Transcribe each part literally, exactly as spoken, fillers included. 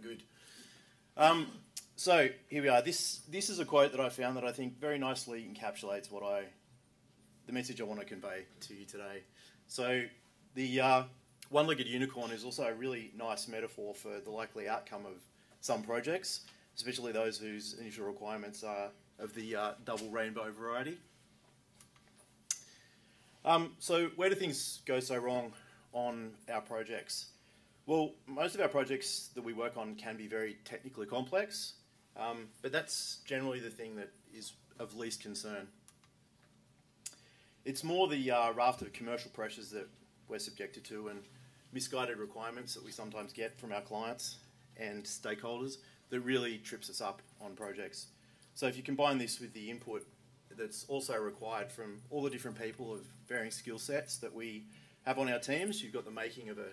good. Um, so here we are. This this is a quote that I found that I think very nicely encapsulates what I, the message I want to convey to you today. So the uh, one-legged unicorn is also a really nice metaphor for the likely outcome of some projects, especially those whose initial requirements are of the uh, double rainbow variety. Um, so where do things go so wrong on our projects? Well, most of our projects that we work on can be very technically complex, um, but that's generally the thing that is of least concern. It's more the uh, raft of commercial pressures that we're subjected to and misguided requirements that we sometimes get from our clients and stakeholders that really trips us up on projects. So if you combine this with the input that's also required from all the different people of varying skill sets that we have on our teams, you've got the making of a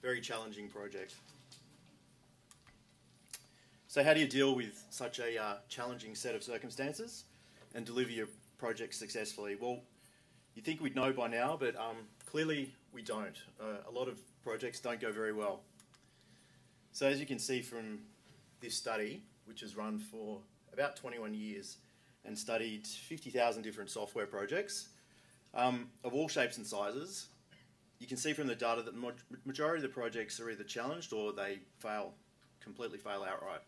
very challenging project. So how do you deal with such a uh, challenging set of circumstances and deliver your project successfully? Well, you'd think we'd know by now, but um, clearly we don't. Uh, a lot of projects don't go very well. So as you can see from this study, which has run for about twenty-one years, and studied fifty thousand different software projects um, of all shapes and sizes, you can see from the data that the majority of the projects are either challenged or they fail, completely fail outright.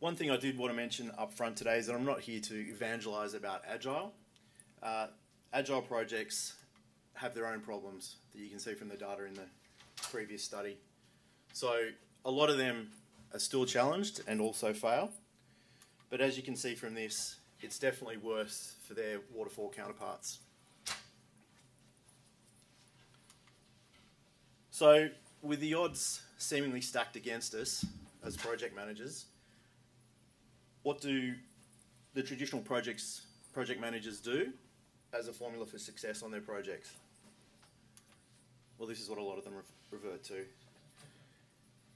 One thing I did want to mention up front today is that I'm not here to evangelize about Agile. Uh, Agile projects have their own problems that you can see from the data in the previous study. So a lot of them are still challenged and also fail, but as you can see from this, it's definitely worse for their waterfall counterparts. So with the odds seemingly stacked against us as project managers, what do the traditional projects, project managers do as a formula for success on their projects? Well, this is what a lot of them revert to.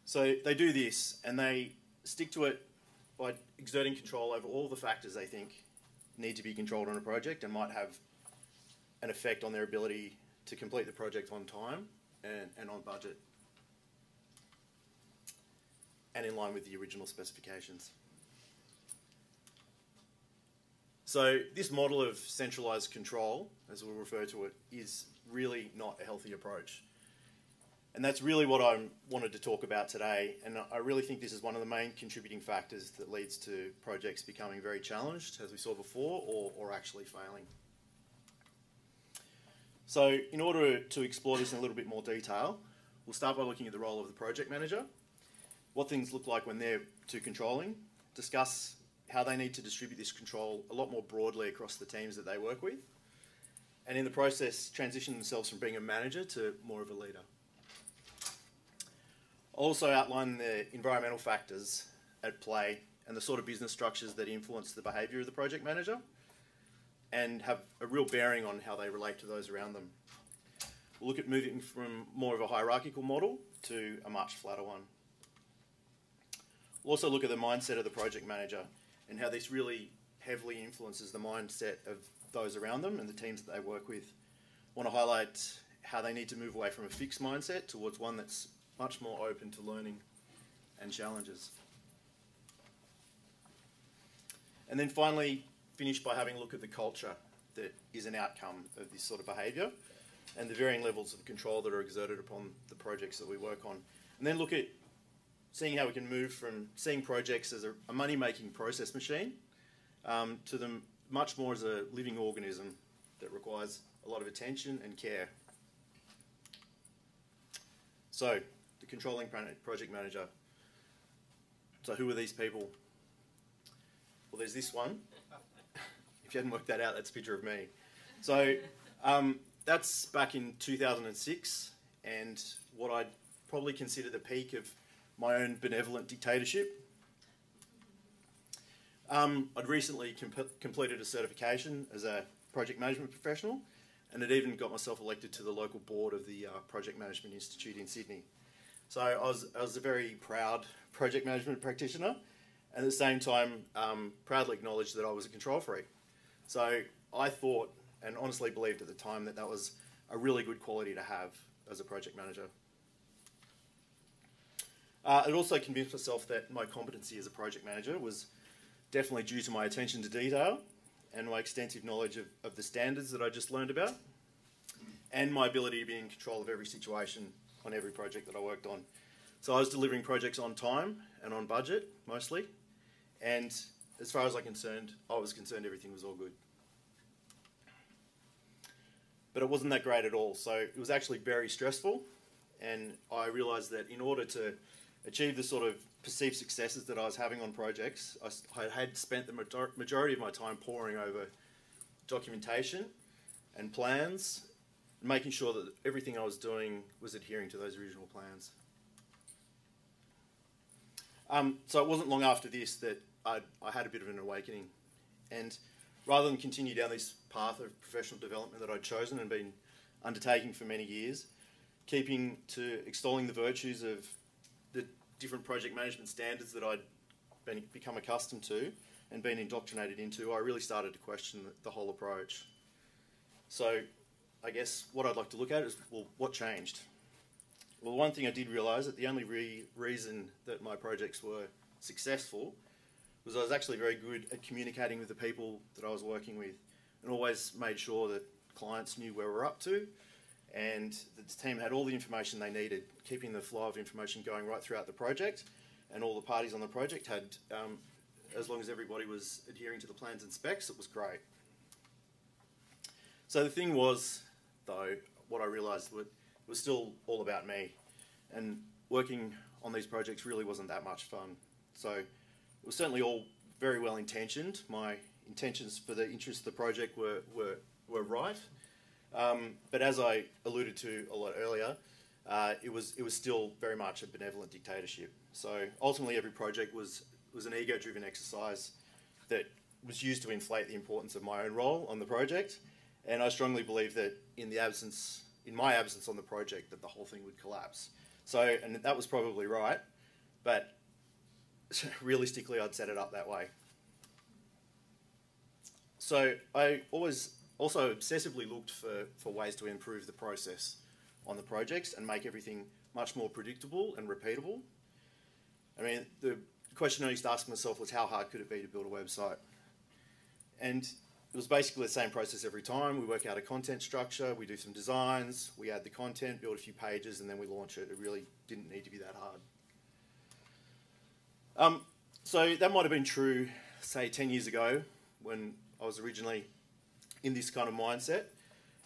So they do this, and they stick to it by exerting control over all the factors they think need to be controlled on a project and might have an effect on their ability to complete the project on time and, and on budget and in line with the original specifications. So this model of centralised control, as we'll refer to it, is really not a healthy approach. And that's really what I wanted to talk about today, and I really think this is one of the main contributing factors that leads to projects becoming very challenged, as we saw before, or, or actually failing. So in order to explore this in a little bit more detail, we'll start by looking at the role of the project manager, what things look like when they're too controlling, discuss how they need to distribute this control a lot more broadly across the teams that they work with, and in the process transition themselves from being a manager to more of a leader. Also outline the environmental factors at play and the sort of business structures that influence the behaviour of the project manager and have a real bearing on how they relate to those around them. We'll look at moving from more of a hierarchical model to a much flatter one. We'll also look at the mindset of the project manager and how this really heavily influences the mindset of those around them and the teams that they work with. I want to highlight how they need to move away from a fixed mindset towards one that's much more open to learning and challenges. And then finally, finish by having a look at the culture that is an outcome of this sort of behaviour and the varying levels of control that are exerted upon the projects that we work on. And then look at seeing how we can move from seeing projects as a money-making process machine um, to them much more as a living organism that requires a lot of attention and care. So, the controlling project manager. So who are these people? Well, there's this one. If you hadn't worked that out, that's a picture of me. So um, that's back in two thousand six, and what I'd probably consider the peak of my own benevolent dictatorship. Um, I'd recently comp completed a certification as a project management professional, and it even got myself elected to the local board of the uh, Project Management Institute in Sydney. So I was, I was a very proud project management practitioner, and at the same time um, proudly acknowledged that I was a control freak. So I thought, and honestly believed at the time, that that was a really good quality to have as a project manager. Uh, and also convinced myself that my competency as a project manager was definitely due to my attention to detail and my extensive knowledge of, of the standards that I just learned about, and my ability to be in control of every situation on every project that I worked on. So I was delivering projects on time and on budget, mostly, and as far as I concerned, I was concerned everything was all good. But it wasn't that great at all, so it was actually very stressful, and I realised that in order to achieve the sort of perceived successes that I was having on projects, I had spent the majority of my time poring over documentation and plans, making sure that everything I was doing was adhering to those original plans. Um, so it wasn't long after this that I'd, I had a bit of an awakening, and rather than continue down this path of professional development that I'd chosen and been undertaking for many years, keeping to extolling the virtues of the different project management standards that I'd been, become accustomed to and been indoctrinated into, I really started to question the, the whole approach. So I guess what I'd like to look at is, well, what changed? Well, one thing I did realise that the only re reason that my projects were successful was I was actually very good at communicating with the people that I was working with, and always made sure that clients knew where we were up to, and that the team had all the information they needed, keeping the flow of information going right throughout the project, and all the parties on the project had, um, as long as everybody was adhering to the plans and specs, it was great. So the thing was, though, what I realised was, was still all about me, and working on these projects really wasn't that much fun. So it was certainly all very well intentioned. My intentions for the interest of the project were, were, were right. Um, but as I alluded to a lot earlier, uh, it was it was still very much a benevolent dictatorship. So ultimately, every project was was an ego-driven exercise that was used to inflate the importance of my own role on the project. And I strongly believe that in the absence, in my absence on the project, that the whole thing would collapse. So, and that was probably right, but realistically, I'd set it up that way. So I always also obsessively looked for, for ways to improve the process on the projects and make everything much more predictable and repeatable. I mean, the question I used to ask myself was, how hard could it be to build a website? And it was basically the same process every time. We work out a content structure, we do some designs, we add the content, build a few pages, and then we launch it. It really didn't need to be that hard. Um, so that might have been true, say, ten years ago, when I was originally in this kind of mindset,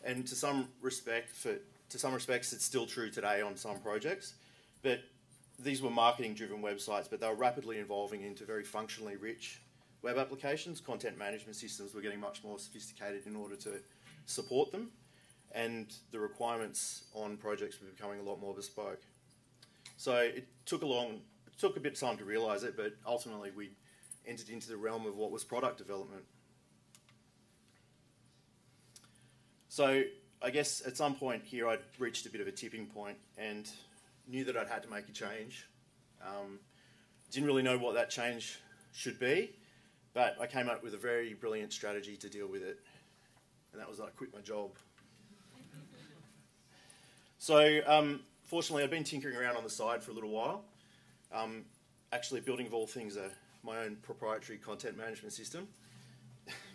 and to some respect, for, to some respects, it's still true today on some projects. But these were marketing-driven websites, but they were rapidly evolving into very functionally rich web applications. Content management systems were getting much more sophisticated in order to support them, and the requirements on projects were becoming a lot more bespoke. So it took a long, it took a bit of time to realise it, but ultimately we entered into the realm of what was product development. So I guess at some point here I'd reached a bit of a tipping point and knew that I'd had to make a change. Um, didn't really know what that change should be, but I came up with a very brilliant strategy to deal with it, and that was that I quit my job. So um, fortunately I've been tinkering around on the side for a little while, um, actually building of all things a, my own proprietary content management system,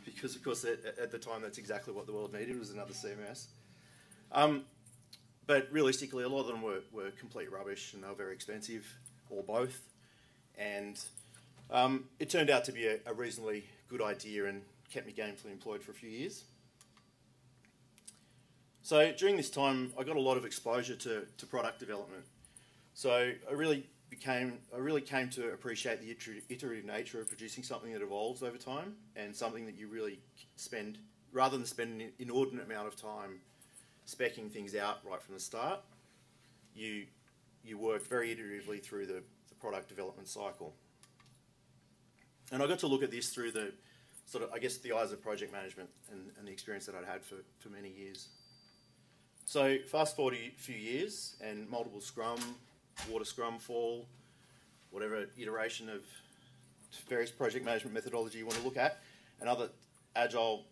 because of course at, at the time that's exactly what the world needed, was another C M S. Um, but realistically a lot of them were, were complete rubbish, and they were very expensive, or both, and Um, it turned out to be a, a reasonably good idea and kept me gainfully employed for a few years. So during this time, I got a lot of exposure to, to product development. So I really became, I really came to appreciate the iterative nature of producing something that evolves over time, and something that you really spend, rather than spend an inordinate amount of time speccing things out right from the start, you, you work very iteratively through the, the product development cycle. And I got to look at this through the, sort of, I guess, the eyes of project management and, and the experience that I'd had for, for many years. So fast forward a few years, and multiple Scrum, water Scrum, fall, whatever iteration of various project management methodology you want to look at, and other agile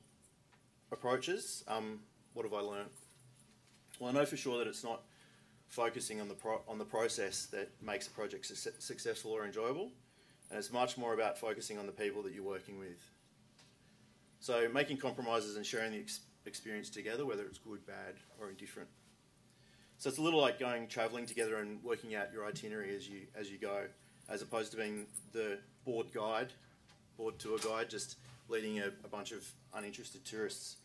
approaches, um, what have I learned? Well, I know for sure that it's not focusing on the pro on the process that makes a project su successful or enjoyable, and it's much more about focusing on the people that you're working with. So making compromises and sharing the ex experience together, whether it's good, bad, or indifferent. So it's a little like going travelling together and working out your itinerary as you as you go, as opposed to being the board guide, board tour guide, just leading a, a bunch of uninterested tourists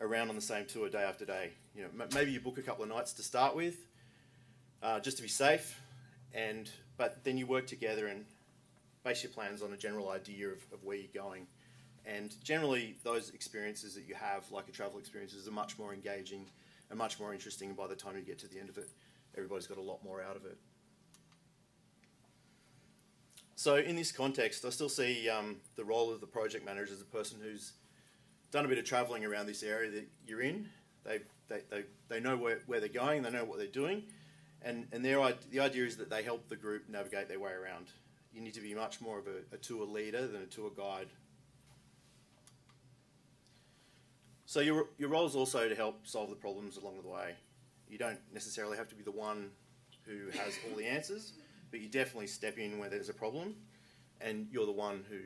around on the same tour day after day. You know, m maybe you book a couple of nights to start with, uh, just to be safe, and but then you work together and base your plans on a general idea of, of where you're going. And generally, those experiences that you have, like a travel experiences, are much more engaging and much more interesting. And by the time you get to the end of it, everybody's got a lot more out of it. So in this context, I still see um, the role of the project manager as a person who's done a bit of travelling around this area that you're in. They, they, they, they know where, where they're going, they know what they're doing, and, and their, the idea is that they help the group navigate their way around. You need to be much more of a, a tour leader than a tour guide. So your, your role is also to help solve the problems along the way. You don't necessarily have to be the one who has all the answers, but you definitely step in where there's a problem, and you're the one who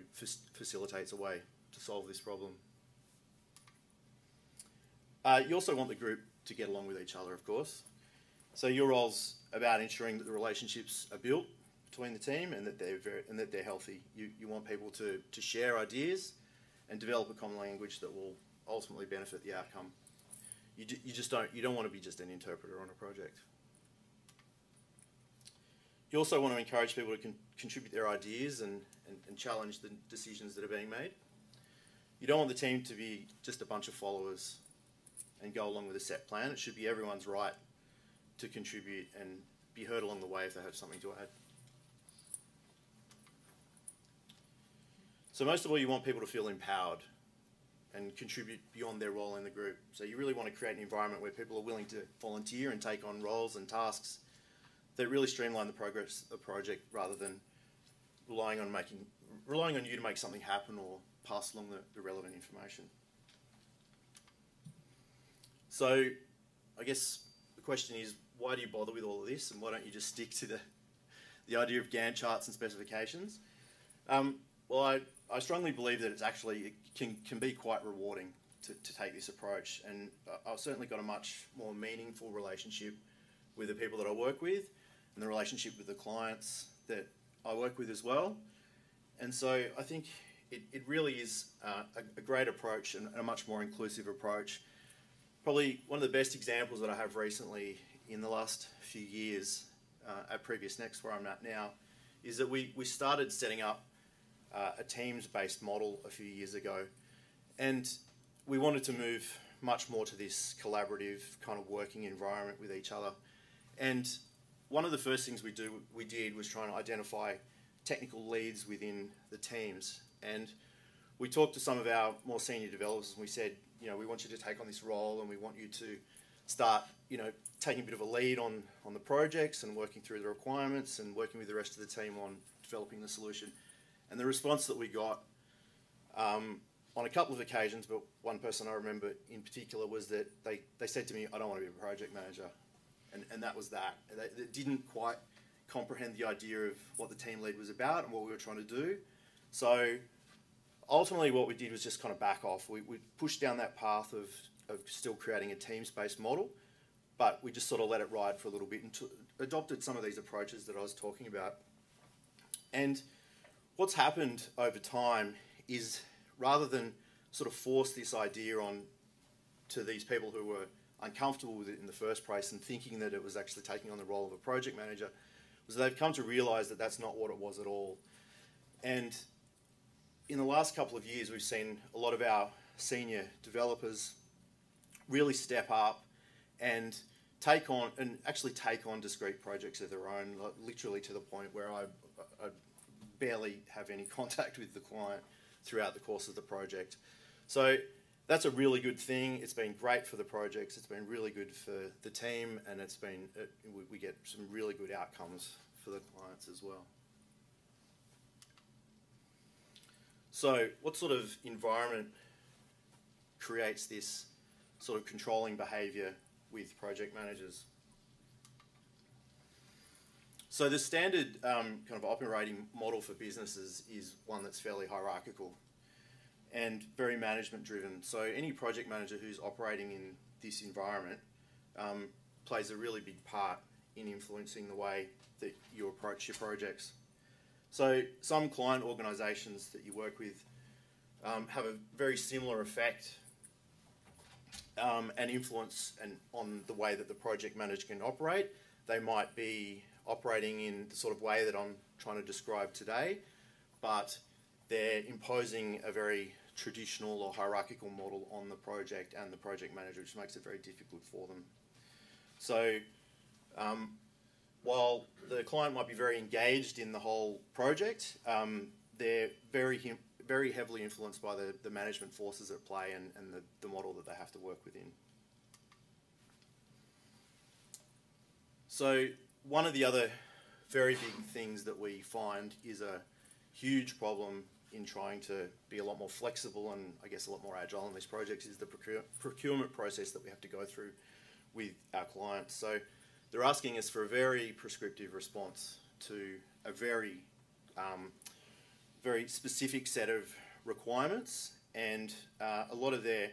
facilitates a way to solve this problem. Uh, you also want the group to get along with each other, of course. So your role's about ensuring that the relationships are built between the team and that they're, very, and that they're healthy. You, you want people to, to share ideas and develop a common language that will ultimately benefit the outcome. You, do, you, just don't, you don't want to be just an interpreter on a project. You also want to encourage people to con contribute their ideas and, and, and challenge the decisions that are being made. You don't want the team to be just a bunch of followers and go along with a set plan. It should be everyone's right to contribute and be heard along the way if they have something to add. So most of all, you want people to feel empowered and contribute beyond their role in the group. So you really want to create an environment where people are willing to volunteer and take on roles and tasks that really streamline the progress of the project, rather than relying on making, relying on you to make something happen or pass along the, the relevant information. So I guess the question is, why do you bother with all of this, and why don't you just stick to the, the idea of Gantt charts and specifications? Um, well, I, I strongly believe that it's actually, it can, can be quite rewarding to, to take this approach, and I've certainly got a much more meaningful relationship with the people that I work with, and the relationship with the clients that I work with as well. And so I think it, it really is uh, a, a great approach, and a much more inclusive approach. Probably one of the best examples that I have recently in the last few years uh, at Previous Next, where I'm at now, is that we, we started setting up uh, a teams-based model a few years ago, and we wanted to move much more to this collaborative kind of working environment with each other. And one of the first things we do we did was trying to identify technical leads within the teams. And we talked to some of our more senior developers, and we said, you know, we want you to take on this role, and we want you to start, you know, taking a bit of a lead on, on the projects and working through the requirements and working with the rest of the team on developing the solution. And the response that we got um, on a couple of occasions, but one person I remember in particular, was that they, they said to me, I don't want to be a project manager. And, and that was that. They, they didn't quite comprehend the idea of what the team lead was about and what we were trying to do. So ultimately what we did was just kind of back off. We, we pushed down that path of, of still creating a teams-based model, but we just sort of let it ride for a little bit and adopted some of these approaches that I was talking about. And what's happened over time is, rather than sort of force this idea on to these people who were uncomfortable with it in the first place and thinking that it was actually taking on the role of a project manager, was they've come to realise that that's not what it was at all. And in the last couple of years, we've seen a lot of our senior developers really step up and take on, and actually take on discrete projects of their own, like literally to the point where I, I barely have any contact with the client throughout the course of the project. So that's a really good thing. It's been great for the projects, it's been really good for the team, and it's been, it, we get some really good outcomes for the clients as well. So what sort of environment creates this sort of controlling behaviour with project managers? So the standard um, kind of operating model for businesses is one that's fairly hierarchical and very management driven. So any project manager who's operating in this environment um, plays a really big part in influencing the way that you approach your projects. So some client organisations that you work with um, have a very similar effect um, and influence and on the way that the project manager can operate. They might be operating in the sort of way that I'm trying to describe today, but they're imposing a very traditional or hierarchical model on the project and the project manager, which makes it very difficult for them. So um, while the client might be very engaged in the whole project, um, they're very very heavily influenced by the, the management forces at play and, and the, the model that they have to work within. So one of the other very big things that we find is a huge problem in trying to be a lot more flexible and I guess a lot more agile in these projects is the procure procurement process that we have to go through with our clients. So they're asking us for a very prescriptive response to a very, um, very specific set of requirements, and uh, a lot of their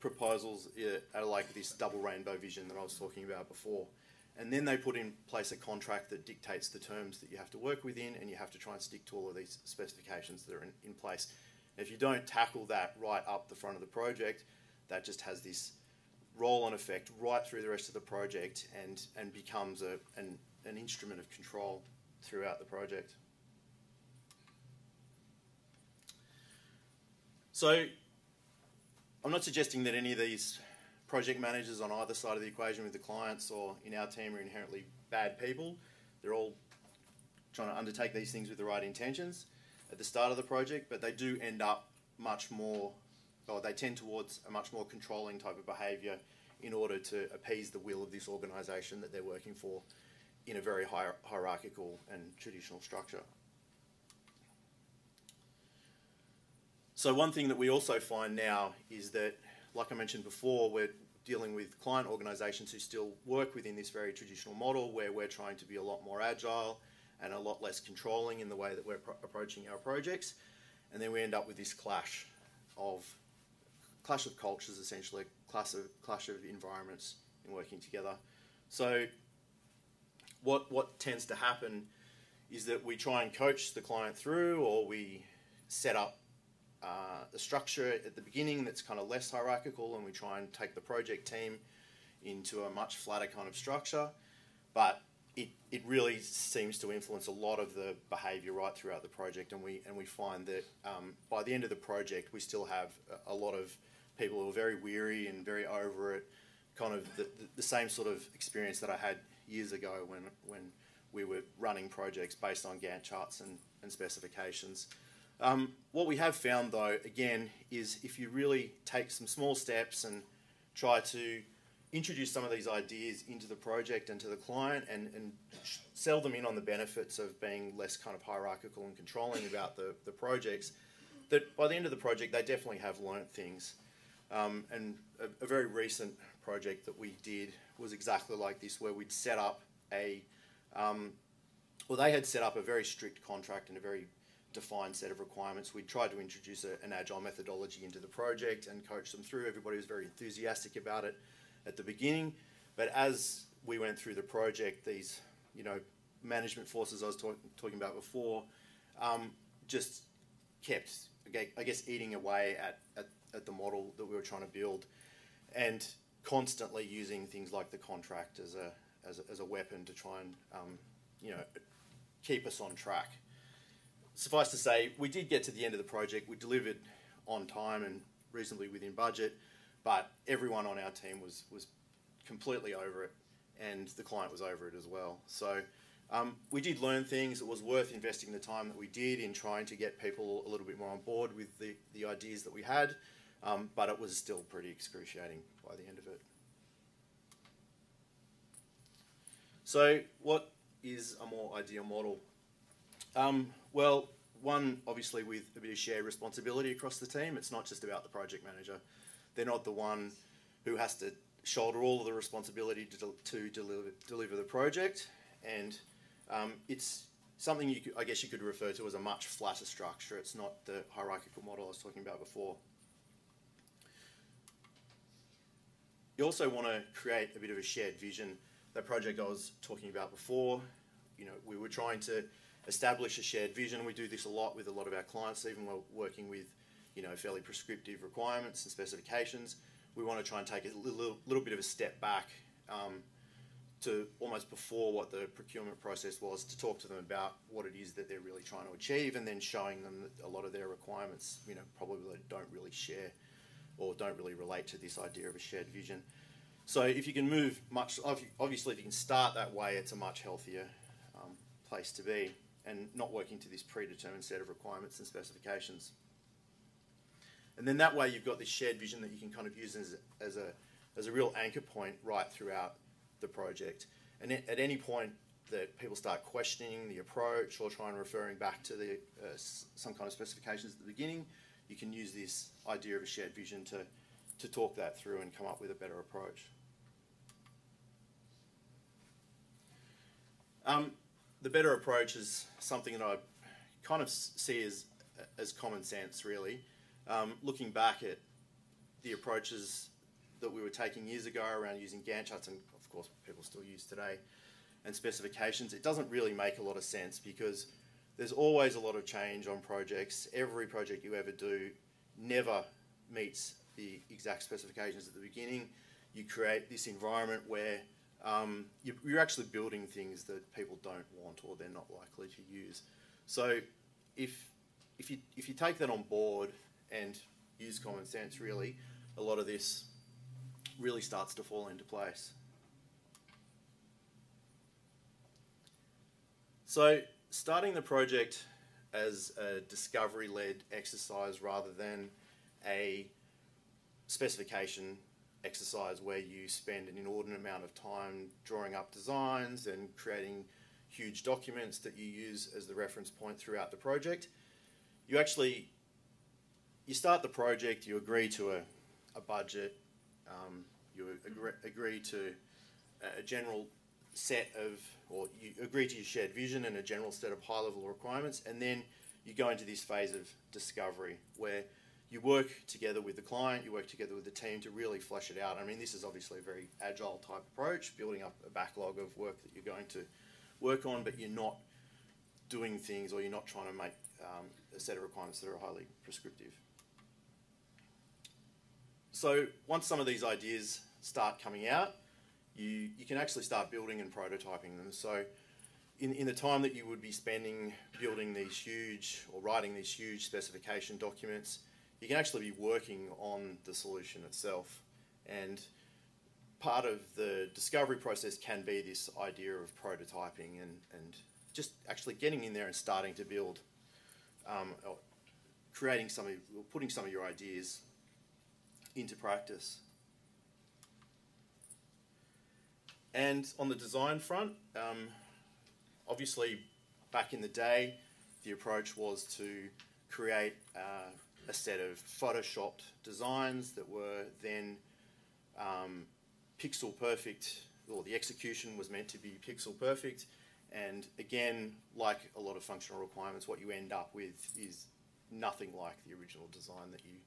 proposals are like this double rainbow vision that I was talking about before. And then they put in place a contract that dictates the terms that you have to work within, and you have to try and stick to all of these specifications that are in, in place. And if you don't tackle that right up the front of the project, that just has this roll-on effect right through the rest of the project and, and becomes a, an, an instrument of control throughout the project. So I'm not suggesting that any of these project managers on either side of the equation with the clients or in our team are inherently bad people. They're all trying to undertake these things with the right intentions at the start of the project, but they do end up much more, or they tend towards a much more controlling type of behaviour in order to appease the will of this organisation that they're working for in a very hier- hierarchical and traditional structure. So one thing that we also find now is that, like I mentioned before, we're dealing with client organisations who still work within this very traditional model where we're trying to be a lot more agile and a lot less controlling in the way that we're pro- approaching our projects. And then we end up with this clash of, clash of cultures, essentially, clash of, clash of environments in working together. So what, what tends to happen is that we try and coach the client through, or we set up Uh, a structure at the beginning that's kind of less hierarchical, and we try and take the project team into a much flatter kind of structure, but it, it really seems to influence a lot of the behaviour right throughout the project, and we and we find that um, by the end of the project we still have a, a lot of people who are very weary and very over it, kind of the, the, the same sort of experience that I had years ago when, when we were running projects based on Gantt charts and, and specifications. Um, what we have found, though, again, is if you really take some small steps and try to introduce some of these ideas into the project and to the client and, and sell them in on the benefits of being less kind of hierarchical and controlling about the, the projects, that by the end of the project they definitely have learnt things. Um, and a, a very recent project that we did was exactly like this, where we'd set up a, um, well, they had set up a very strict contract and a very defined set of requirements. We tried to introduce a, an agile methodology into the project and coach them through. Everybody was very enthusiastic about it at the beginning, but as we went through the project, these, you know, management forces I was talk, talking about before um, just kept, I guess, eating away at, at, at the model that we were trying to build, and constantly using things like the contract as a, as a, as a weapon to try and, um, you know, keep us on track. Suffice to say, we did get to the end of the project, we delivered on time and reasonably within budget, but everyone on our team was, was completely over it, and the client was over it as well. So um, we did learn things. It was worth investing the time that we did in trying to get people a little bit more on board with the, the ideas that we had, um, but it was still pretty excruciating by the end of it. So what is a more ideal model? Um, well, one, obviously, with a bit of shared responsibility across the team. It's not just about the project manager. They're not the one who has to shoulder all of the responsibility to, to deliver, deliver the project, and Um, it's something you could, I guess you could refer to as a much flatter structure. It's not the hierarchical model I was talking about before. You also want to create a bit of a shared vision. That project I was talking about before, you know, we were trying to establish a shared vision. We do this a lot with a lot of our clients, even while working with, you know, fairly prescriptive requirements and specifications. We want to try and take a little, little bit of a step back um, to almost before what the procurement process was, to talk to them about what it is that they're really trying to achieve, and then showing them that a lot of their requirements, you know, probably don't really share or don't really relate to this idea of a shared vision. So if you can move much, obviously if you can start that way, it's a much healthier um, place to be, and not working to this predetermined set of requirements and specifications. And then that way you've got this shared vision that you can kind of use as, as, a, as a real anchor point right throughout the project. And at any point that people start questioning the approach or trying referring back to the, uh, some kind of specifications at the beginning, you can use this idea of a shared vision to, to talk that through and come up with a better approach. Um, the better approach is something that I kind of see as, as common sense, really. Um, looking back at the approaches that we were taking years ago around using Gantt charts, and of course people still use today, and specifications, it doesn't really make a lot of sense, because there's always a lot of change on projects. Every project you ever do never meets the exact specifications at the beginning. You create this environment where um, you're actually building things that people don't want or they're not likely to use. So if, if, you, if you take that on board and use common sense, really, a lot of this really starts to fall into place. So starting the project as a discovery-led exercise rather than a specification exercise where you spend an inordinate amount of time drawing up designs and creating huge documents that you use as the reference point throughout the project, you actually You start the project, you agree to a, a budget, um, you agree, agree to a general set of, or you agree to your shared vision and a general set of high-level requirements, and then you go into this phase of discovery where you work together with the client, you work together with the team to really flesh it out. I mean, this is obviously a very agile type approach, building up a backlog of work that you're going to work on, but you're not doing things, or you're not trying to make um, a set of requirements that are highly prescriptive. So once some of these ideas start coming out, you, you can actually start building and prototyping them. So in, in the time that you would be spending building these huge, or writing these huge specification documents, you can actually be working on the solution itself. And part of the discovery process can be this idea of prototyping and, and just actually getting in there and starting to build, um, or creating some of, or putting some of your ideas into practice. And on the design front, um, obviously back in the day, the approach was to create uh, a set of photoshopped designs that were then um, pixel perfect, or the execution was meant to be pixel perfect. And again, like a lot of functional requirements, what you end up with is nothing like the original design that you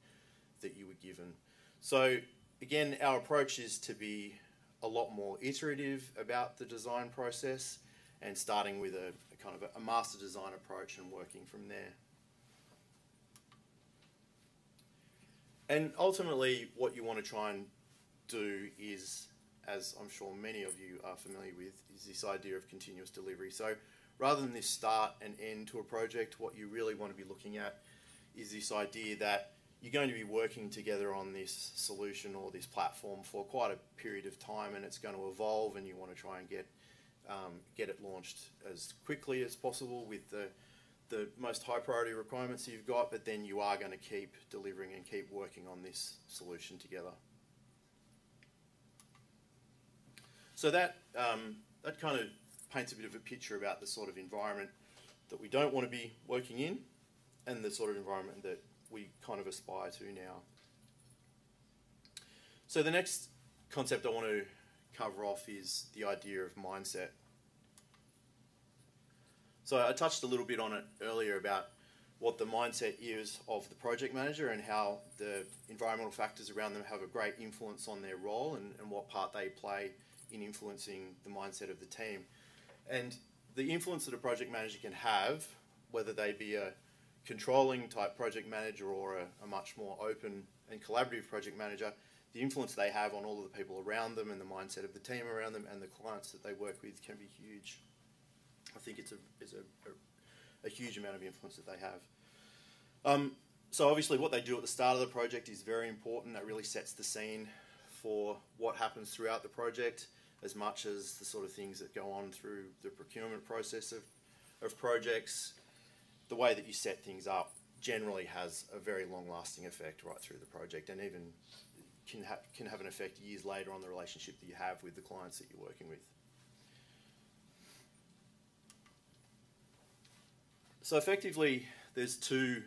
that you were given. So again, our approach is to be a lot more iterative about the design process, and starting with a, a kind of a master design approach and working from there. And ultimately what you want to try and do is, as I'm sure many of you are familiar with, is this idea of continuous delivery. So rather than this start and end to a project, what you really want to be looking at is this idea that you're going to be working together on this solution or this platform for quite a period of time, and it's going to evolve, and you want to try and get um, get it launched as quickly as possible with the, the most high priority requirements you've got, but then you are going to keep delivering and keep working on this solution together. So that, um, that kind of paints a bit of a picture about the sort of environment that we don't want to be working in, and the sort of environment that we kind of aspire to now. So the next concept I want to cover off is the idea of mindset. So I touched a little bit on it earlier about what the mindset is of the project manager and how the environmental factors around them have a great influence on their role and, and what part they play in influencing the mindset of the team. And the influence that a project manager can have, whether they be a controlling type project manager or a, a much more open and collaborative project manager, the influence they have on all of the people around them and the mindset of the team around them and the clients that they work with can be huge. I think it's a, it's a, a, a huge amount of influence that they have. Um, so obviously what they do at the start of the project is very important. That really sets the scene for what happens throughout the project, as much as the sort of things that go on through the procurement process of, of projects. The way that you set things up generally has a very long-lasting effect right through the project, and even can, ha can have an effect years later on the relationship that you have with the clients that you're working with. So effectively, there's two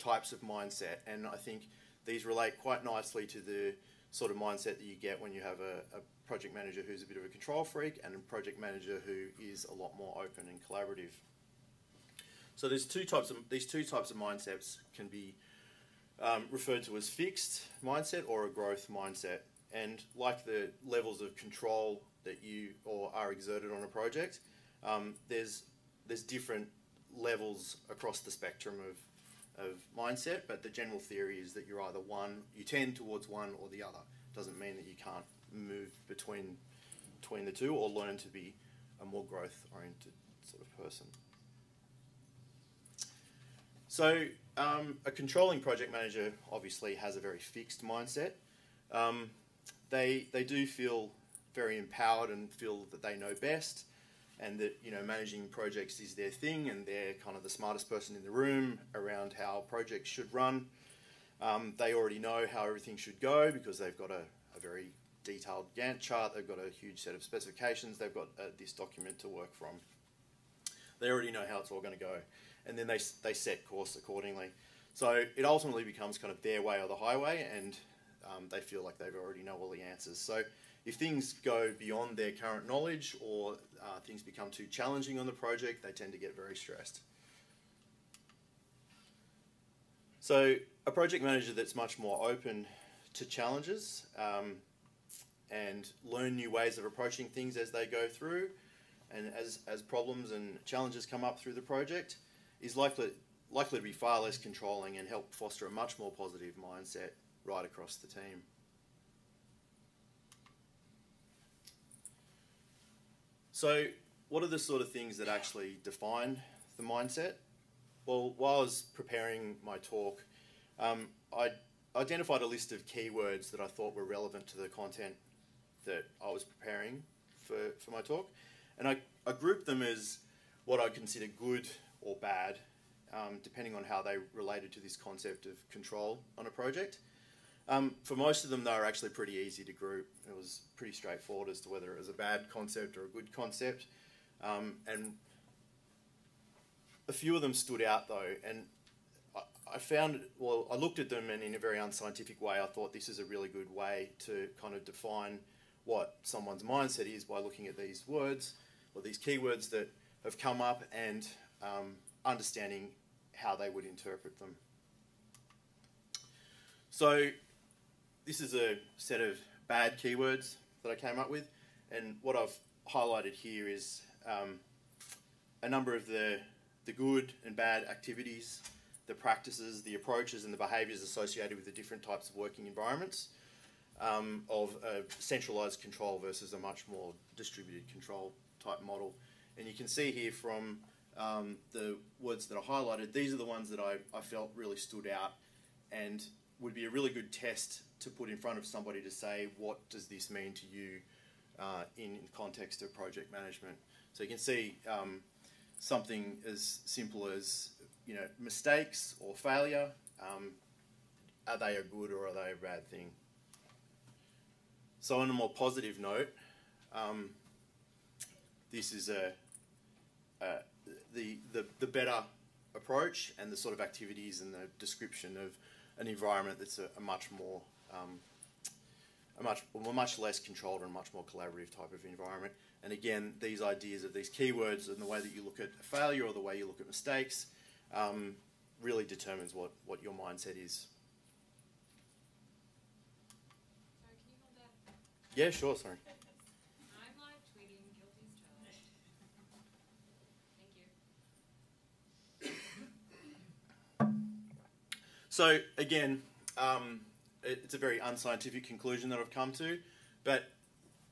types of mindset, and I think these relate quite nicely to the sort of mindset that you get when you have a, a project manager who's a bit of a control freak and a project manager who is a lot more open and collaborative. So there's two types of, these two types of mindsets can be um, referred to as fixed mindset or a growth mindset. And like the levels of control that you or are exerted on a project, um, there's there's different levels across the spectrum of, of mindset, but the general theory is that you're either one, you tend towards one or the other. Doesn't mean that you can't move between, between the two or learn to be a more growth-oriented sort of person. So um, a controlling project manager obviously has a very fixed mindset. Um, they, they do feel very empowered and feel that they know best and that, you know, managing projects is their thing and they're kind of the smartest person in the room around how projects should run. Um, they already know how everything should go because they've got a, a very detailed Gantt chart, they've got a huge set of specifications, they've got uh, this document to work from. They already know how it's all going to go. And then they, they set course accordingly. So it ultimately becomes kind of their way or the highway, and um, they feel like they already know all the answers. So if things go beyond their current knowledge or uh, things become too challenging on the project, they tend to get very stressed. So a project manager that's much more open to challenges um, and learn new ways of approaching things as they go through, and as, as problems and challenges come up through the project, is likely, likely to be far less controlling and help foster a much more positive mindset right across the team. So what are the sort of things that actually define the mindset? Well, while I was preparing my talk, um, I identified a list of keywords that I thought were relevant to the content that I was preparing for, for my talk. And I, I grouped them as what I consider good or bad, um, depending on how they related to this concept of control on a project. Um, for most of them, they were actually pretty easy to group. It was pretty straightforward as to whether it was a bad concept or a good concept. Um, and a few of them stood out, though. And I, I found, well, I looked at them, and in a very unscientific way, I thought this is a really good way to kind of define what someone's mindset is by looking at these words or these keywords that have come up and Um, understanding how they would interpret them. So this is a set of bad keywords that I came up with, and what I've highlighted here is um, a number of the, the good and bad activities, the practices, the approaches and the behaviours associated with the different types of working environments um, of a centralised control versus a much more distributed control type model. And you can see here from Um, the words that I highlighted, these are the ones that I, I felt really stood out and would be a really good test to put in front of somebody to say, what does this mean to you uh, in, in context of project management? So you can see um, something as simple as, you know, mistakes or failure, um, are they a good or are they a bad thing? So on a more positive note, um, this is a, a The, the, the better approach and the sort of activities and the description of an environment that's a, a much more, um, a much, a much less controlled and much more collaborative type of environment. And again, these ideas of these keywords and the way that you look at a failure or the way you look at mistakes um, really determines what, what your mindset is. Sorry, can you hold that? Yeah, sure, sorry. I'm live tweeting, guilty as charged. Thank you. So again, um, it, it's a very unscientific conclusion that I've come to, but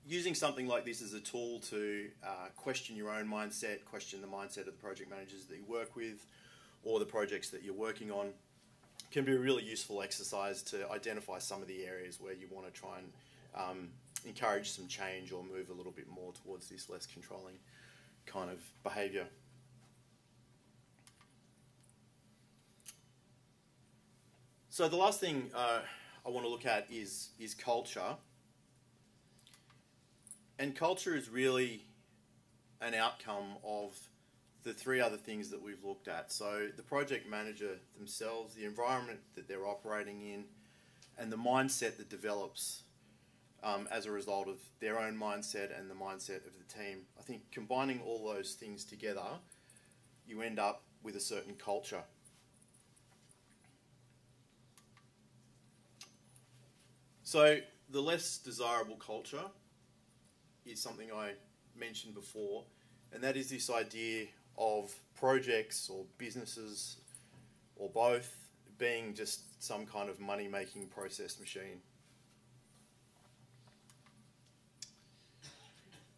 using something like this as a tool to uh, question your own mindset, question the mindset of the project managers that you work with or the projects that you're working on can be a really useful exercise to identify some of the areas where you want to try and um, encourage some change or move a little bit more towards this less controlling kind of behaviour. So the last thing uh, I want to look at is, is culture. And culture is really an outcome of the three other things that we've looked at. So the project manager themselves, the environment that they're operating in, and the mindset that develops um, as a result of their own mindset and the mindset of the team. I think combining all those things together, you end up with a certain culture. So the less desirable culture is something I mentioned before, and that is this idea of projects or businesses or both being just some kind of money-making process machine.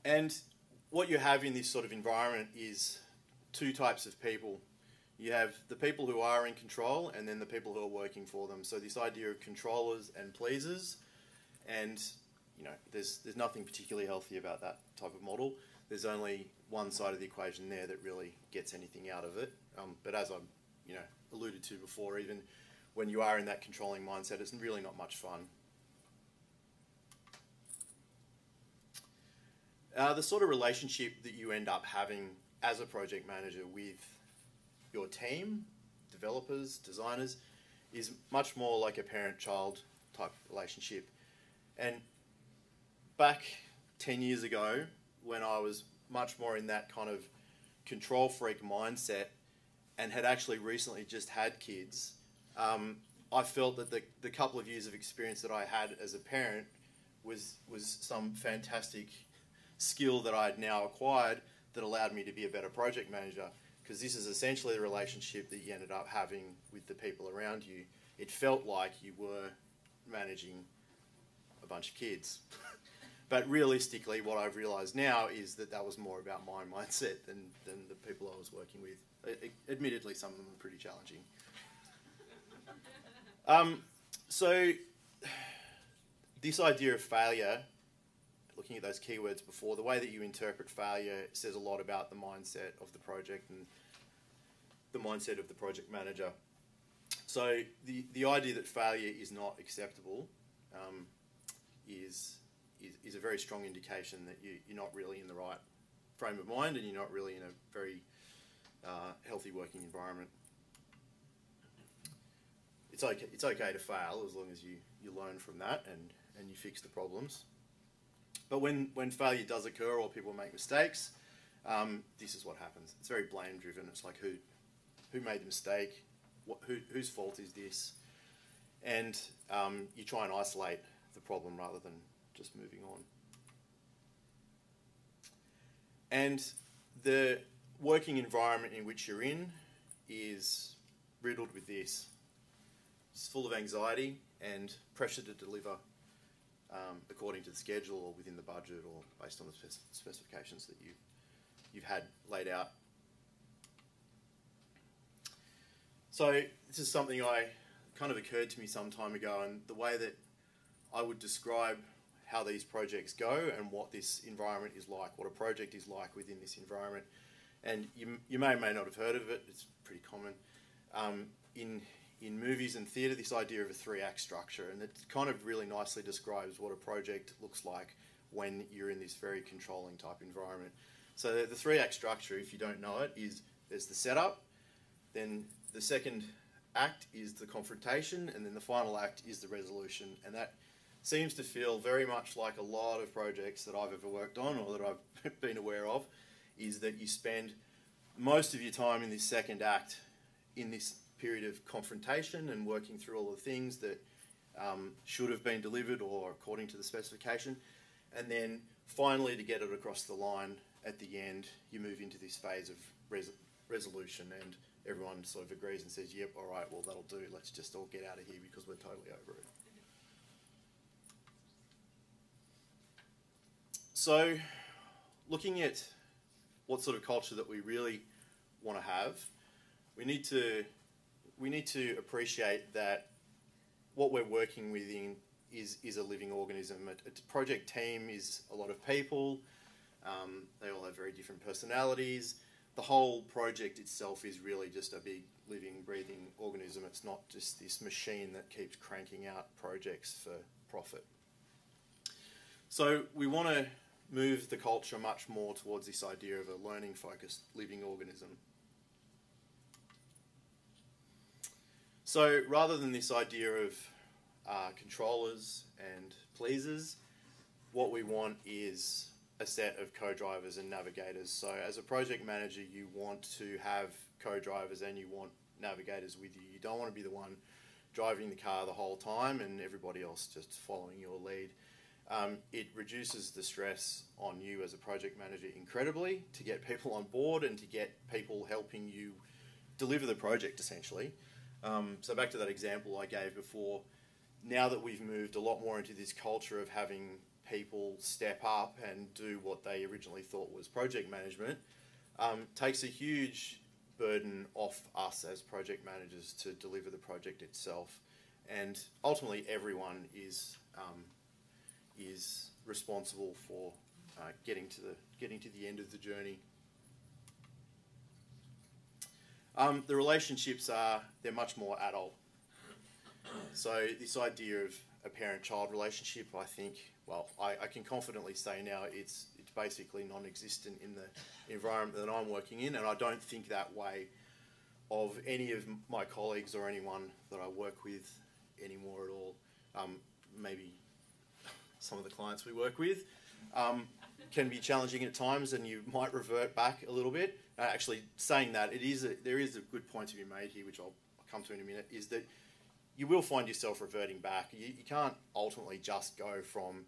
And what you have in this sort of environment is two types of people. You have the people who are in control and then the people who are working for them. So this idea of controllers and pleasers, and you know, there's, there's nothing particularly healthy about that type of model. There's only one side of the equation there that really gets anything out of it. Um, but as I you know, alluded to before, even when you are in that controlling mindset, it's really not much fun. Uh, the sort of relationship that you end up having as a project manager with your team, developers, designers, is much more like a parent-child type relationship. And back ten years ago, when I was much more in that kind of control freak mindset and had actually recently just had kids, um, I felt that the, the couple of years of experience that I had as a parent was, was some fantastic skill that I had now acquired that allowed me to be a better project manager, because this is essentially the relationship that you ended up having with the people around you. It felt like you were managing a bunch of kids. But realistically, what I've realised now is that that was more about my mindset than, than the people I was working with. I, admittedly, some of them were pretty challenging. um, so, this idea of failure, looking at those keywords before, the way that you interpret failure says a lot about the mindset of the project and the mindset of the project manager. So, the, the idea that failure is not acceptable um, is... is a very strong indication that you, you're not really in the right frame of mind and you're not really in a very uh, healthy working environment. It's okay, it's okay to fail as long as you, you learn from that and, and you fix the problems. But when, when failure does occur or people make mistakes, um, this is what happens. It's very blame driven. It's like who, who made the mistake? What, who, whose fault is this? And um, you try and isolate the problem rather than just moving on. And the working environment in which you're in is riddled with this. It's full of anxiety and pressure to deliver um, according to the schedule or within the budget or based on the spec- specifications that you, you've had laid out. So this is something I kind of occurred to me some time ago, and the way that I would describe how these projects go and what this environment is like, what a project is like within this environment. And you, you may or may not have heard of it, it's pretty common. Um, in, in movies and theatre, this idea of a three-act structure, and it kind of really nicely describes what a project looks like when you're in this very controlling type environment. So the, the three-act structure, if you don't know it, is there's the setup, then the second act is the confrontation, and then the final act is the resolution. And that seems to feel very much like a lot of projects that I've ever worked on or that I've been aware of, is that you spend most of your time in this second act in this period of confrontation and working through all the things that um, should have been delivered or according to the specification, and then finally to get it across the line at the end you move into this phase of res resolution and everyone sort of agrees and says, yep, all right, well, that'll do, let's just all get out of here because we're totally over it. So looking at what sort of culture that we really want to have, we need to we need to appreciate that what we're working within is, is a living organism. A, a project team is a lot of people. Um, they all have very different personalities. The whole project itself is really just a big living, breathing organism. It's not just this machine that keeps cranking out projects for profit. So we want to move the culture much more towards this idea of a learning-focused living organism. So rather than this idea of uh, controllers and pleasers, what we want is a set of co-drivers and navigators. So as a project manager, you want to have co-drivers and you want navigators with you. You don't want to be the one driving the car the whole time and everybody else just following your lead. Um, it reduces the stress on you as a project manager incredibly to get people on board and to get people helping you deliver the project, essentially. Um, so back to that example I gave before, now that we've moved a lot more into this culture of having people step up and do what they originally thought was project management, um, takes a huge burden off us as project managers to deliver the project itself. And ultimately everyone is um, is responsible for uh, getting to the getting to the end of the journey. Um, the relationships are, they're much more adult. So this idea of a parent-child relationship, I think, well, I, I can confidently say now it's, it's basically non-existent in the environment that I'm working in, and I don't think that way of any of my colleagues or anyone that I work with anymore at all. Um, maybe some of the clients we work with um, can be challenging at times and you might revert back a little bit. Uh, actually, saying that, it is a, there is a good point to be made here, which I'll come to in a minute, is that you will find yourself reverting back. You, you can't ultimately just go from,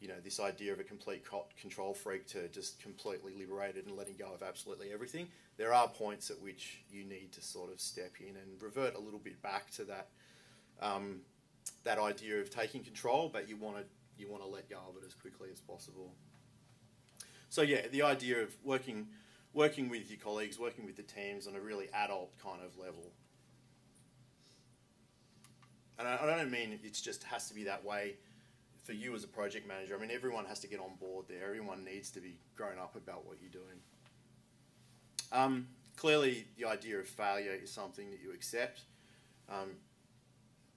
you know, this idea of a complete control freak to just completely liberated and letting go of absolutely everything. There are points at which you need to sort of step in and revert a little bit back to that um, that idea of taking control, but you want to you want to let go of it as quickly as possible. So yeah, the idea of working working with your colleagues, working with the teams on a really adult kind of level. And I don't mean it just has to be that way for you as a project manager. I mean, everyone has to get on board there. Everyone needs to be grown up about what you're doing. Um, clearly, the idea of failure is something that you accept. Um,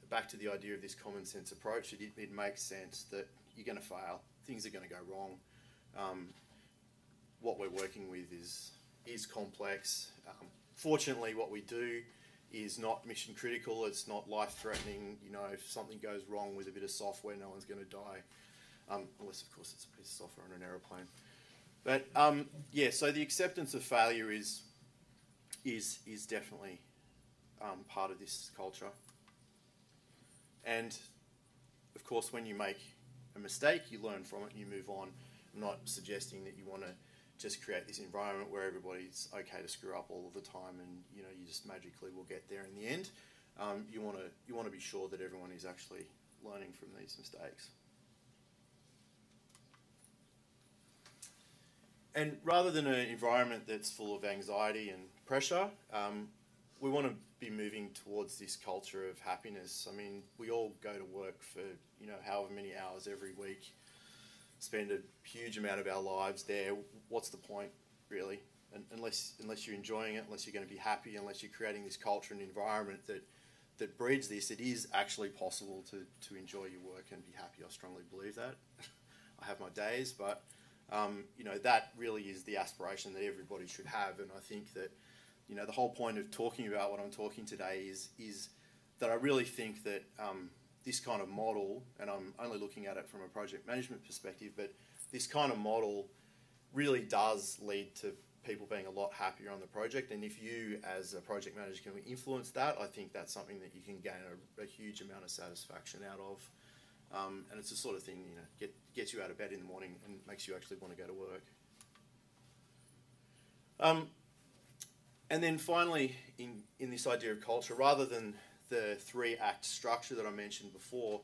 back to the idea of this common sense approach, it, it makes sense that you're going to fail. Things are going to go wrong. Um, what we're working with is, is complex. Um, fortunately, what we do is not mission critical, it's not life-threatening. You know, if something goes wrong with a bit of software, no one's going to die. Um, unless, of course, it's a piece of software on an aeroplane. But, um, yeah, so the acceptance of failure is, is, is definitely um, part of this culture. And, of course, when you make a mistake, you learn from it and you move on. I'm not suggesting that you want to just create this environment where everybody's okay to screw up all of the time and, you know, you just magically will get there in the end. Um, you want to you want to be sure that everyone is actually learning from these mistakes. And rather than an environment that's full of anxiety and pressure, um, we want to be moving towards this culture of happiness. I mean, we all go to work for, you know, however many hours every week, spend a huge amount of our lives there. What's the point, really? And unless unless you're enjoying it, unless you're going to be happy, unless you're creating this culture and environment that that breeds this, it is actually possible to to enjoy your work and be happy. I strongly believe that. I have my days, but um, you know, that really is the aspiration that everybody should have. And I think that, you know, the whole point of talking about what I'm talking today is is that I really think that um, this kind of model, and I'm only looking at it from a project management perspective, but this kind of model really does lead to people being a lot happier on the project. And if you as a project manager can influence that, I think that's something that you can gain a, a huge amount of satisfaction out of. Um, and it's the sort of thing, you know, get, gets you out of bed in the morning and makes you actually want to go to work. Um, and then finally, in, in this idea of culture, rather than the three-act structure that I mentioned before,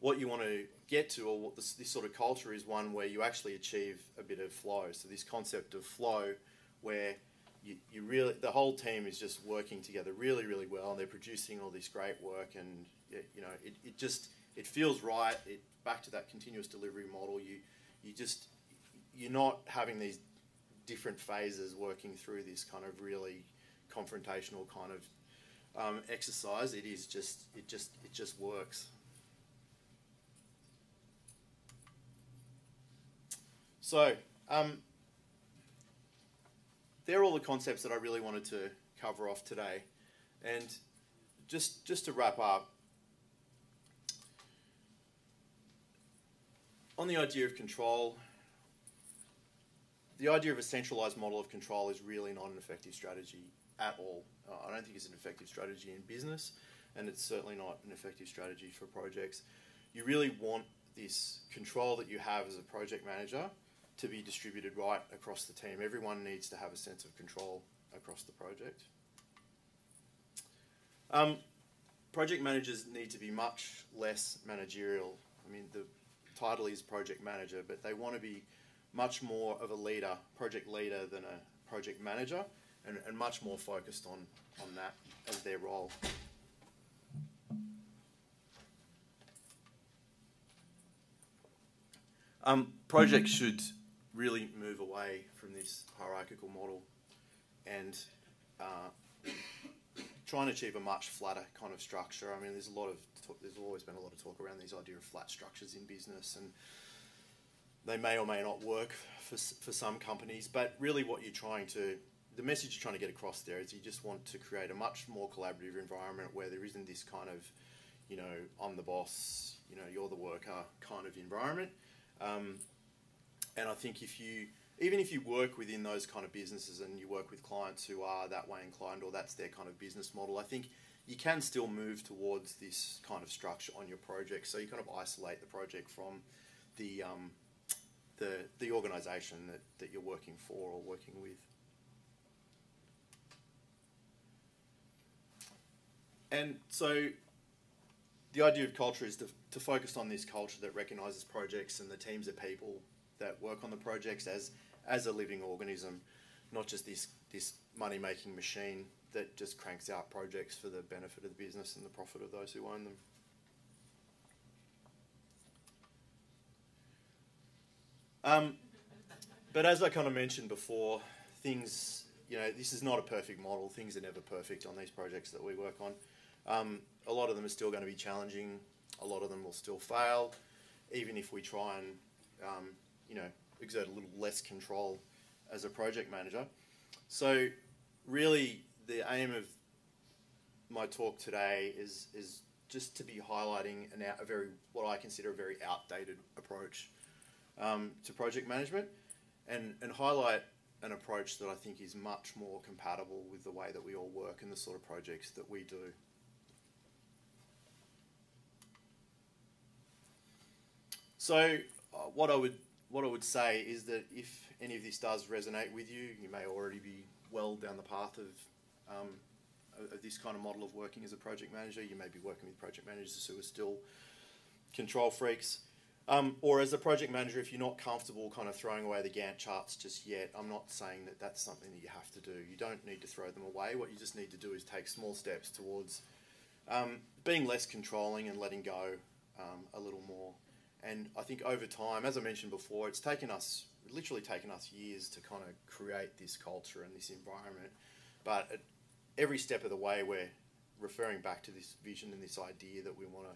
what you want to get to, or what this, this sort of culture is one where you actually achieve a bit of flow. So this concept of flow, where you, you really, the whole team is just working together really, really well, and they're producing all this great work, and you know, it, it just, it feels right. It back to that continuous delivery model. You, you just, you're not having these different phases working through this kind of really confrontational kind of Um, exercise. It is just, it just, it just works. So um, they're all the concepts that I really wanted to cover off today, and just just to wrap up on the idea of control. The idea of a centralized model of control is really not an effective strategy at all. Uh, I don't think it's an effective strategy in business, and it's certainly not an effective strategy for projects. You really want this control that you have as a project manager to be distributed right across the team. Everyone needs to have a sense of control across the project. Um, project managers need to be much less managerial. I mean, the title is project manager, but they want to be much more of a leader, project leader than a project manager. And, and much more focused on, on that as their role. Um, projects should really move away from this hierarchical model and uh, try and achieve a much flatter kind of structure. I mean, there's a lot of talk, there's always been a lot of talk around this idea of flat structures in business, and they may or may not work for for some companies. But really, what you're trying to the message you're trying to get across there is you just want to create a much more collaborative environment where there isn't this kind of, you know, I'm the boss, you know, you're the worker kind of environment. Um, and I think if you, even if you work within those kind of businesses and you work with clients who are that way inclined or that's their kind of business model, I think you can still move towards this kind of structure on your project. So you kind of isolate the project from the, um, the, the organisation that, that you're working for or working with. And so the idea of culture is to, to focus on this culture that recognises projects and the teams of people that work on the projects as, as a living organism, not just this, this money-making machine that just cranks out projects for the benefit of the business and the profit of those who own them. Um, but as I kind of mentioned before, things, you know, this is not a perfect model. Things are never perfect on these projects that we work on. Um, a lot of them are still going to be challenging. A lot of them will still fail, even if we try and, um, you know, exert a little less control as a project manager. So, really, the aim of my talk today is is just to be highlighting an out, a very what I consider a very outdated approach um, to project management, and and highlight an approach that I think is much more compatible with the way that we all work and the sort of projects that we do. So uh, what I would what I would say is that if any of this does resonate with you, you may already be well down the path of, um, of this kind of model of working as a project manager. You may be working with project managers who are still control freaks. Um, or as a project manager, if you're not comfortable kind of throwing away the Gantt charts just yet, I'm not saying that that's something that you have to do. You don't need to throw them away. What you just need to do is take small steps towards um, being less controlling and letting go um, a little more. And I think over time, as I mentioned before, it's taken us, literally taken us years to kind of create this culture and this environment. But at every step of the way, we're referring back to this vision and this idea that we want to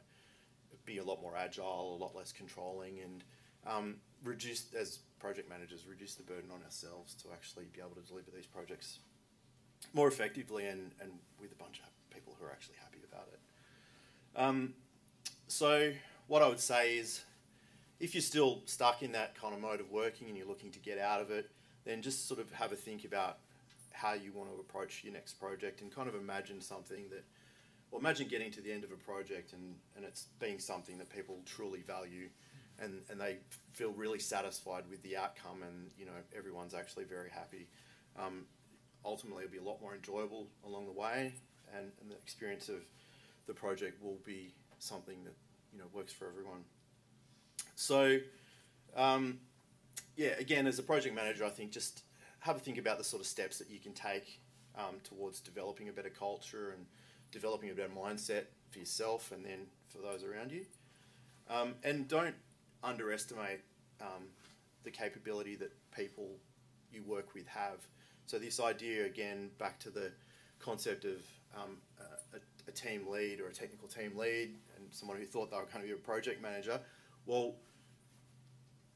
be a lot more agile, a lot less controlling, and um, reduce, as project managers, reduce the burden on ourselves to actually be able to deliver these projects more effectively and, and with a bunch of people who are actually happy about it. Um, So what I would say is, if you're still stuck in that kind of mode of working and you're looking to get out of it, then just sort of have a think about how you want to approach your next project, and kind of imagine something that, or imagine getting to the end of a project and, and it's being something that people truly value and, and they feel really satisfied with the outcome, and you know everyone's actually very happy. Um, ultimately it'll be a lot more enjoyable along the way, and, and the experience of the project will be something that you know works for everyone. So um, yeah, again, as a project manager, I think just have a think about the sort of steps that you can take um, towards developing a better culture and developing a better mindset for yourself and then for those around you. Um, and don't underestimate um, the capability that people you work with have. So this idea, again, back to the concept of um, a, a team lead or a technical team lead and someone who thought they were going to be a project manager. Well,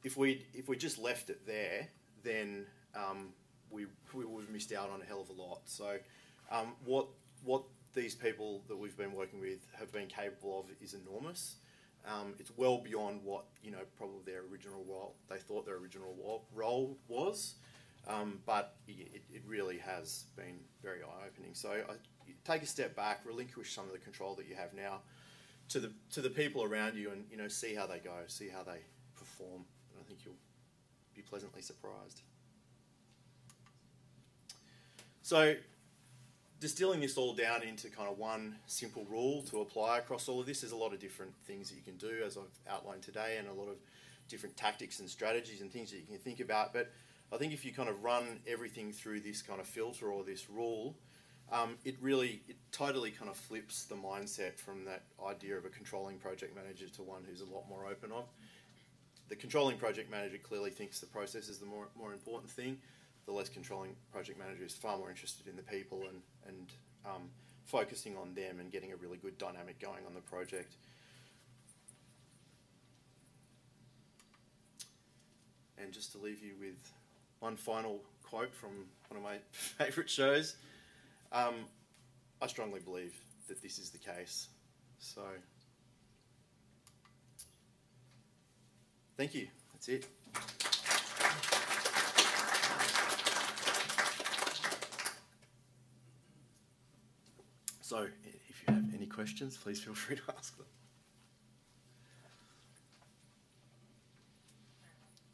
if we if we just left it there, then um, we, we would have missed out on a hell of a lot. So um, what what these people that we've been working with have been capable of is enormous. Um, it's well beyond what you know probably their original role, they thought their original role was, um, but it, it really has been very eye-opening. So I, take a step back, relinquish some of the control that you have now to the to the people around you, and you know see how they go, see how they perform, and I think you'll be pleasantly surprised. So, distilling this all down into kind of one simple rule to apply across all of this, there's a lot of different things that you can do, as I've outlined today, and a lot of different tactics and strategies and things that you can think about. But I think if you kind of run everything through this kind of filter or this rule, um, it really, it totally kind of flips the mindset from that idea of a controlling project manager to one who's a lot more open of. The controlling project manager clearly thinks the process is the more, more important thing. The less controlling project manager is far more interested in the people and, and um, focusing on them and getting a really good dynamic going on the project. And just to leave you with one final quote from one of my favourite shows, um, I strongly believe that this is the case. So, thank you. That's it. So if you have any questions, please feel free to ask them.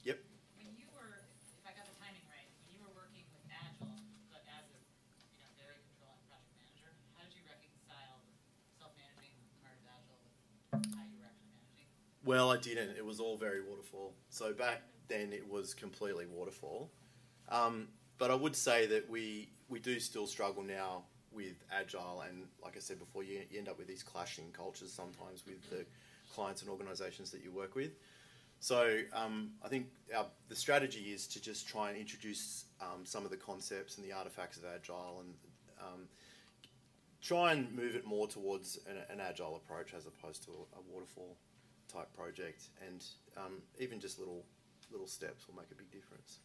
Yep. When you were, if I got the timing right, when you were working with Agile, but as a you know, very controlling project manager, how did you reconcile self-managing part of Agile with how you were actually managing? Well, I didn't. It was all very waterfall. So back then it was completely waterfall. Um, but I would say that we, we do still struggle now with Agile, and like I said before, you, you end up with these clashing cultures sometimes with the clients and organisations that you work with. So um, I think our, the strategy is to just try and introduce um, some of the concepts and the artefacts of Agile, and um, try and move it more towards an, an Agile approach as opposed to a, a waterfall type project, and um, even just little little steps will make a big difference.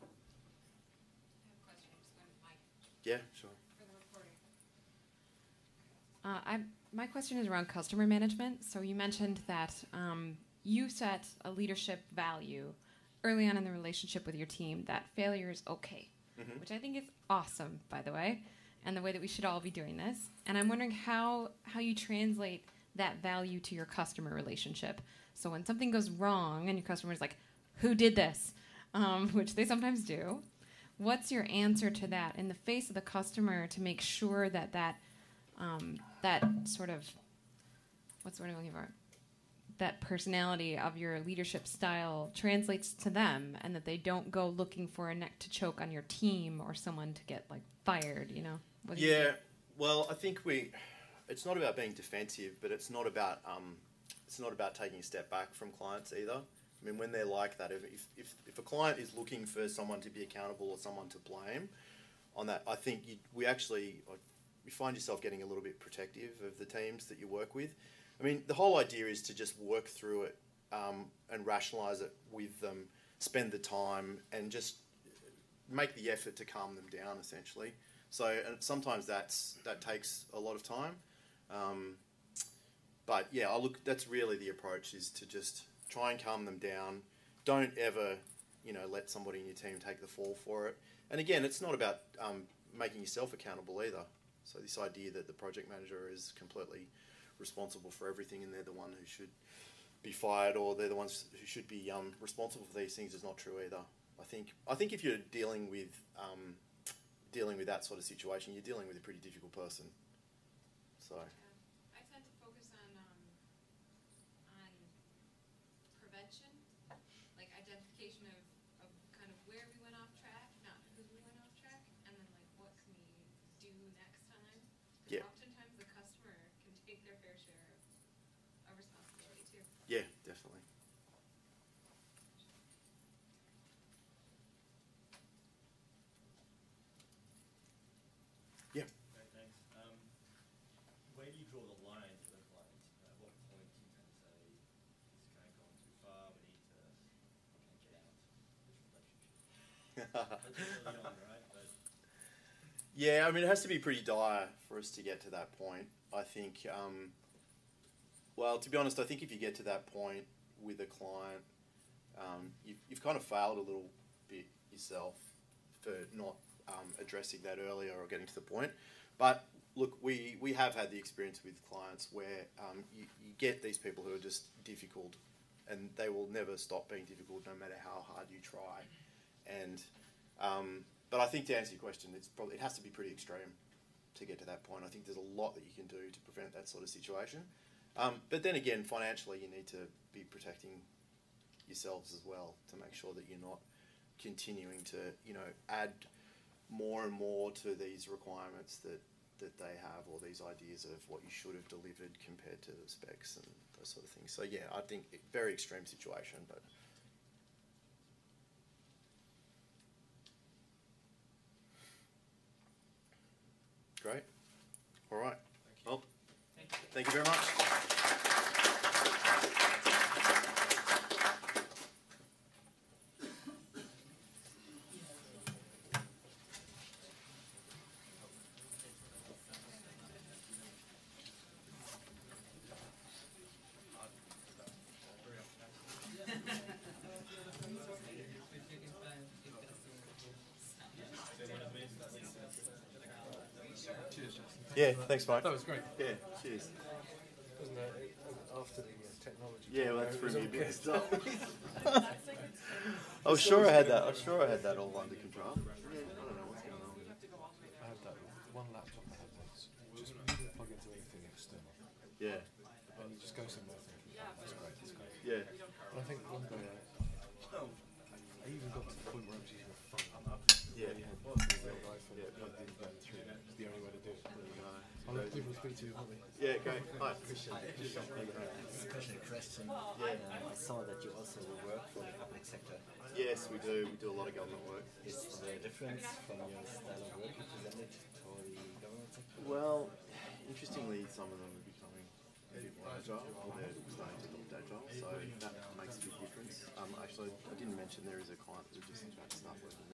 I have a question. I'm just going to Mike. Yeah, sure. Uh, I, my question is around customer management. So you mentioned that um, you set a leadership value early on in the relationship with your team that failure is okay, mm-hmm. which I think is awesome, by the way, and the way that we should all be doing this. And I'm wondering how, how you translate that value to your customer relationship. So when something goes wrong and your customer is like, who did this, um, which they sometimes do, what's your answer to that in the face of the customer to make sure that that Um, that sort of, what's the word I'm looking for? That personality of your leadership style translates to them, and that they don't go looking for a neck to choke on your team or someone to get like fired, you know? What yeah, you well, I think we, it's not about being defensive, but it's not about, um, it's not about taking a step back from clients either. I mean, when they're like that, if, if, if a client is looking for someone to be accountable or someone to blame on that, I think you, we actually... you find yourself getting a little bit protective of the teams that you work with. I mean, the whole idea is to just work through it um, and rationalise it with them, spend the time and just make the effort to calm them down, essentially. So and sometimes that's that takes a lot of time. Um, But yeah, I look. That's really the approach, is to just try and calm them down. Don't ever, you know, let somebody in your team take the fall for it. And again, it's not about um, making yourself accountable either. So this idea that the project manager is completely responsible for everything and they're the one who should be fired, or they're the ones who should be um, responsible for these things, is not true either. I think I think if you're dealing with um, dealing with that sort of situation, you're dealing with a pretty difficult person. So. Yeah. I tend to focus on um, on prevention, like identification of, of kind of where we went off track, not who we went off track, and then like what can we do next time? Because yeah. Oftentimes the customer can take their fair share of, of responsibility too. Yeah, definitely. Yeah, I mean, it has to be pretty dire for us to get to that point. I think, um, well, to be honest, I think if you get to that point with a client, um, you've, you've kind of failed a little bit yourself for not um, addressing that earlier or getting to the point. But look, we, we have had the experience with clients where um, you, you get these people who are just difficult, and they will never stop being difficult no matter how hard you try. And, um, but I think to answer your question, it's probably, it has to be pretty extreme to get to that point. I think there's a lot that you can do to prevent that sort of situation. Um, but then again, financially, you need to be protecting yourselves as well to make sure that you're not continuing to, you know, add more and more to these requirements that, that they have, or these ideas of what you should have delivered compared to the specs and those sort of things. So yeah, I think it, very extreme situation, but... Great. All right. Thank you. Well, thank you. Thank you very much. Yeah, thanks, Mike. That was great. Yeah, cheers. Wasn't it after the uh, technology? Yeah, well, that's pretty big stuff. I was sure I had that. I was sure I had that all under control. Yeah, I don't know what's going on. I have that one laptop. I have that. Just plug into anything external. Yeah. And you just go somewhere thinking, oh, that's great, that's great. Yeah. And I think one day I, I even got to the point where I was using a phone. Yeah. Yeah. The only way to do it. I'll let people speak to you, won't we? Yeah, great. I appreciate it. Special question. Yeah. I saw that you also work for the public sector. Yes, we do. We do a lot of government work. Is there a difference from your style of work you presented for the government sector? Well, interestingly, some of them are becoming a bit more agile, or they're starting to look agile, so that makes a big difference. Um, actually, I didn't mention there is a client that just about to start working